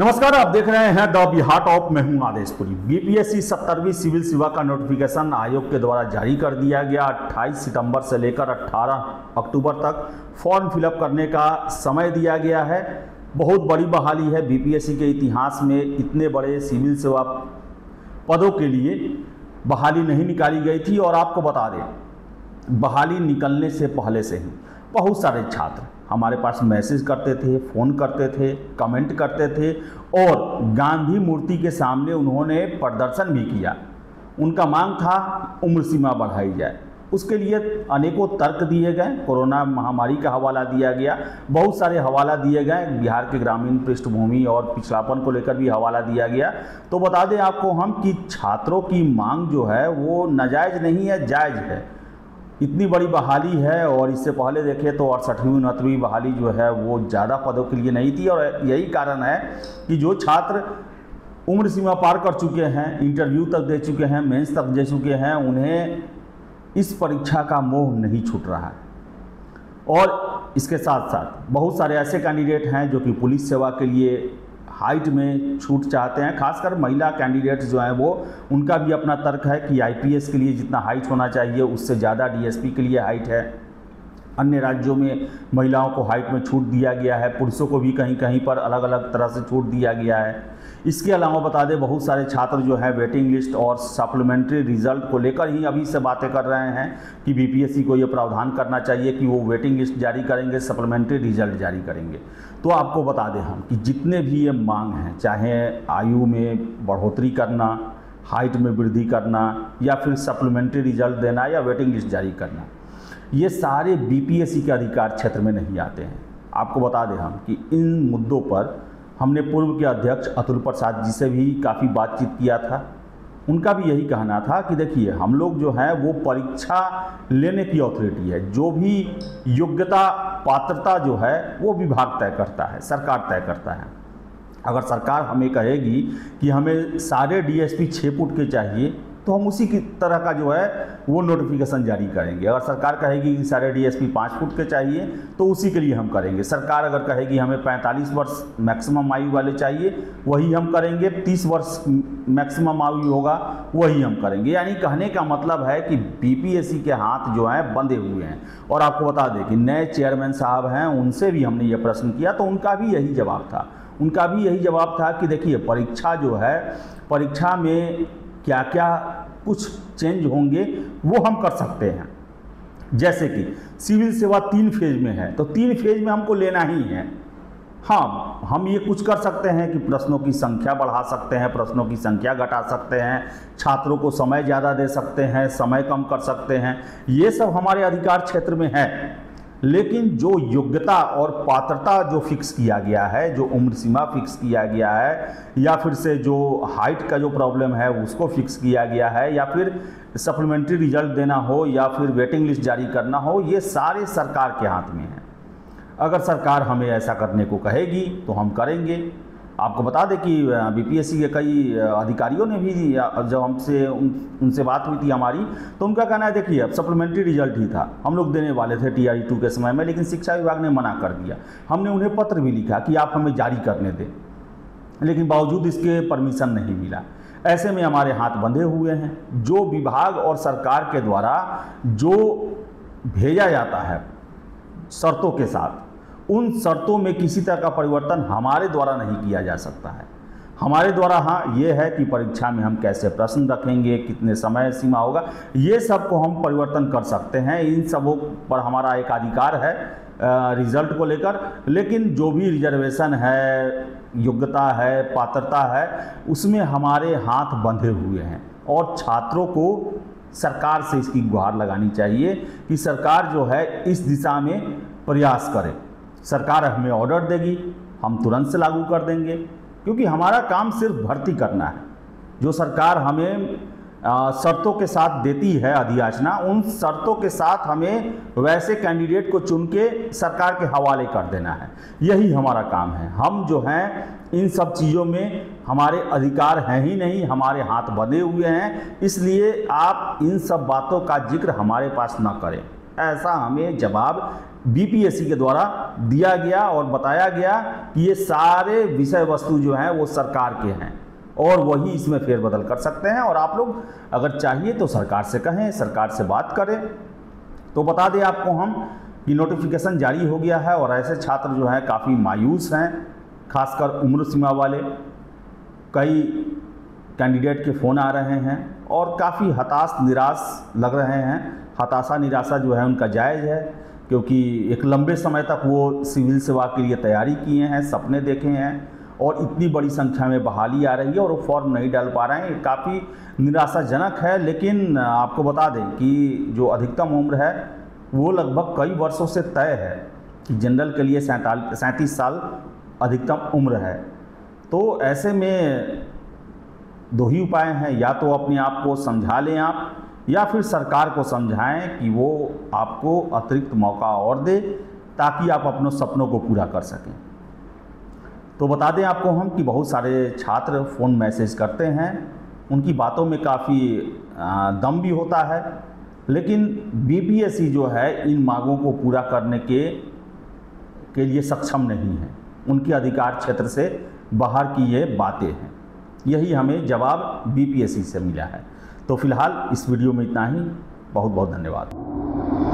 नमस्कार, आप देख रहे हैं द बिहार टॉप। मैं हूं आदेशपुरी। बीपीएससी 17वीं सिविल सेवा का नोटिफिकेशन आयोग के द्वारा जारी कर दिया गया। 28 सितंबर से लेकर 18 अक्टूबर तक फॉर्म फिलअप करने का समय दिया गया है। बहुत बड़ी बहाली है। बीपीएससी के इतिहास में इतने बड़े सिविल सेवा पदों के लिए बहाली नहीं निकाली गई थी। और आपको बता दें, बहाली निकलने से पहले से ही बहुत सारे छात्र हमारे पास मैसेज करते थे, फ़ोन करते थे, कमेंट करते थे और गांधी मूर्ति के सामने उन्होंने प्रदर्शन भी किया। उनका मांग था उम्र सीमा बढ़ाई जाए। उसके लिए अनेकों तर्क दिए गए, कोरोना महामारी का हवाला दिया गया, बहुत सारे हवाला दिए गए, बिहार के ग्रामीण पृष्ठभूमि और पिछड़ापन को लेकर भी हवाला दिया गया। तो बता दें आपको हम कि छात्रों की मांग जो है वो नाजायज़ नहीं है, जायज़ है। इतनी बड़ी बहाली है और इससे पहले देखें तो 68वीं 69वीं बहाली जो है वो ज़्यादा पदों के लिए नहीं थी। और यही कारण है कि जो छात्र उम्र सीमा पार कर चुके हैं, इंटरव्यू तक दे चुके हैं, मेंस तक दे चुके हैं, उन्हें इस परीक्षा का मोह नहीं छूट रहा है। और इसके साथ साथ बहुत सारे ऐसे कैंडिडेट हैं जो कि पुलिस सेवा के लिए हाइट में छूट चाहते हैं। खासकर महिला कैंडिडेट्स जो हैं वो उनका भी अपना तर्क है कि आईपीएस के लिए जितना हाइट होना चाहिए उससे ज़्यादा डीएसपी के लिए हाइट है। अन्य राज्यों में महिलाओं को हाइट में छूट दिया गया है, पुरुषों को भी कहीं कहीं पर अलग अलग तरह से छूट दिया गया है। इसके अलावा बता दें बहुत सारे छात्र जो हैं वेटिंग लिस्ट और सप्लीमेंट्री रिजल्ट को लेकर ही अभी से बातें कर रहे हैं कि बीपीएससी को ये प्रावधान करना चाहिए कि वो वेटिंग लिस्ट जारी करेंगे, सप्लीमेंट्री रिजल्ट जारी करेंगे। तो आपको बता दें हम कि जितने भी ये मांग हैं, चाहे आयु में बढ़ोतरी करना, हाइट में वृद्धि करना या फिर सप्लीमेंट्री रिजल्ट देना या वेटिंग लिस्ट जारी करना, ये सारे बीपीएससी के अधिकार क्षेत्र में नहीं आते हैं। आपको बता दें हम कि इन मुद्दों पर हमने पूर्व के अध्यक्ष अतुल प्रसाद जी से भी काफ़ी बातचीत किया था। उनका भी यही कहना था कि देखिए हम लोग जो हैं वो परीक्षा लेने की अथॉरिटी है, जो भी योग्यता पात्रता जो है वो विभाग तय करता है, सरकार तय करता है। अगर सरकार हमें कहेगी कि हमें सारे डीएसपी 6 फुट के चाहिए तो हम उसी की तरह का जो है वो नोटिफिकेशन जारी करेंगे। अगर सरकार कहेगी कि सारे डीएसपी 5 फुट के चाहिए तो उसी के लिए हम करेंगे। सरकार अगर कहेगी हमें 45 वर्ष मैक्सिमम आयु वाले चाहिए, वही हम करेंगे। 30 वर्ष मैक्सिमम आयु होगा, वही हम करेंगे। यानी कहने का मतलब है कि बीपीएससी के हाथ जो हैं बंधे हुए हैं। और आपको बता दें कि नए चेयरमैन साहब हैं, उनसे भी हमने ये प्रश्न किया तो उनका भी यही जवाब था। कि देखिए परीक्षा जो है, परीक्षा में क्या क्या कुछ चेंज होंगे वो हम कर सकते हैं। जैसे कि सिविल सेवा 3 फेज में है तो 3 फेज में हमको लेना ही है। हाँ, हम ये कुछ कर सकते हैं कि प्रश्नों की संख्या बढ़ा सकते हैं, प्रश्नों की संख्या घटा सकते हैं, छात्रों को समय ज़्यादा दे सकते हैं, समय कम कर सकते हैं, ये सब हमारे अधिकार क्षेत्र में है। लेकिन जो योग्यता और पात्रता जो फिक्स किया गया है, जो उम्र सीमा फिक्स किया गया है या फिर से जो हाइट का जो प्रॉब्लम है उसको फिक्स किया गया है या फिर सप्लीमेंट्री रिजल्ट देना हो या फिर वेटिंग लिस्ट जारी करना हो, ये सारे सरकार के हाथ में है। अगर सरकार हमें ऐसा करने को कहेगी तो हम करेंगे। आपको बता दें कि बीपीएससी के कई अधिकारियों ने भी जब हमसे उनसे बात हुई थी हमारी, तो उनका कहना है देखिए अब सप्लीमेंट्री रिजल्ट ही था, हम लोग देने वाले थे TRE 2 के समय में, लेकिन शिक्षा विभाग ने मना कर दिया। हमने उन्हें पत्र भी लिखा कि आप हमें जारी करने दें, लेकिन बावजूद इसके परमिशन नहीं मिला। ऐसे में हमारे हाथ बंधे हुए हैं। जो विभाग और सरकार के द्वारा जो भेजा जाता है शर्तों के साथ, उन शर्तों में किसी तरह का परिवर्तन हमारे द्वारा नहीं किया जा सकता है। हमारे द्वारा हाँ ये है कि परीक्षा में हम कैसे प्रश्न रखेंगे, कितने समय सीमा होगा, ये सब को हम परिवर्तन कर सकते हैं। इन सबों पर हमारा एक अधिकार है रिजल्ट को लेकर। लेकिन जो भी रिजर्वेशन है, योग्यता है, पात्रता है, उसमें हमारे हाथ बंधे हुए हैं। और छात्रों को सरकार से इसकी गुहार लगानी चाहिए कि सरकार जो है इस दिशा में प्रयास करे। सरकार हमें ऑर्डर देगी, हम तुरंत से लागू कर देंगे, क्योंकि हमारा काम सिर्फ भर्ती करना है। जो सरकार हमें शर्तों के साथ देती है अधियाचना, उन शर्तों के साथ हमें वैसे कैंडिडेट को चुन के सरकार के हवाले कर देना है। यही हमारा काम है। हम जो हैं इन सब चीज़ों में हमारे अधिकार हैं ही नहीं, हमारे हाथ बंधे हुए हैं। इसलिए आप इन सब बातों का जिक्र हमारे पास ना करें। ऐसा हमें जवाब बीपीएससी के द्वारा दिया गया और बताया गया कि ये सारे विषय वस्तु जो हैं वो सरकार के हैं और वही इसमें फेरबदल कर सकते हैं। और आप लोग अगर चाहिए तो सरकार से कहें, सरकार से बात करें। तो बता दें आपको हम कि नोटिफिकेशन जारी हो गया है और ऐसे छात्र जो हैं काफ़ी मायूस हैं, खासकर उम्र सीमा वाले। कई कैंडिडेट के फ़ोन आ रहे हैं और काफ़ी हताश निराश लग रहे हैं। हताशा निराशा जो है उनका जायज़ है, क्योंकि एक लंबे समय तक वो सिविल सेवा के लिए तैयारी किए हैं, सपने देखे हैं और इतनी बड़ी संख्या में बहाली आ रही है और वो फॉर्म नहीं डाल पा रहे हैं। ये काफ़ी निराशाजनक है। लेकिन आपको बता दें कि जो अधिकतम उम्र है वो लगभग कई वर्षों से तय है कि जनरल के लिए 37 साल अधिकतम उम्र है। तो ऐसे में दो ही उपाय हैं, या तो अपने आप को समझा लें आप, या फिर सरकार को समझाएं कि वो आपको अतिरिक्त मौका और दे ताकि आप अपने सपनों को पूरा कर सकें। तो बता दें आपको हम कि बहुत सारे छात्र फ़ोन मैसेज करते हैं, उनकी बातों में काफ़ी दम भी होता है, लेकिन बीपीएससी जो है इन मांगों को पूरा करने के लिए सक्षम नहीं है। उनके अधिकार क्षेत्र से बाहर की ये बातें हैं। यही हमें जवाब बीपीएससी से मिला है। तो फिलहाल इस वीडियो में इतना ही। बहुत बहुत धन्यवाद।